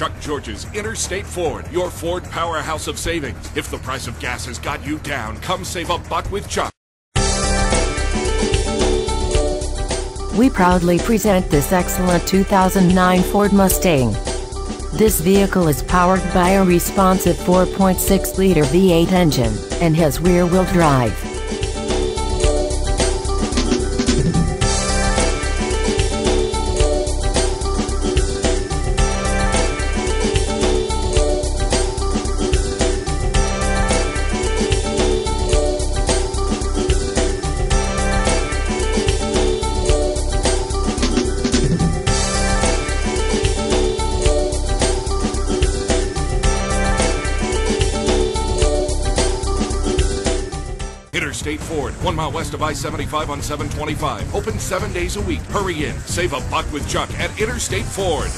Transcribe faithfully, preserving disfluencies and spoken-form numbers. Chuck George's Interstate Ford, your Ford powerhouse of savings. If the price of gas has got you down, come save a buck with Chuck. We proudly present this excellent two thousand nine Ford Mustang. This vehicle is powered by a responsive four point six liter V eight engine and has rear-wheel drive. Interstate Ford, one mile west of I seventy-five on seven twenty-five. Open seven days a week. Hurry in, save a buck with Chuck at Interstate Ford.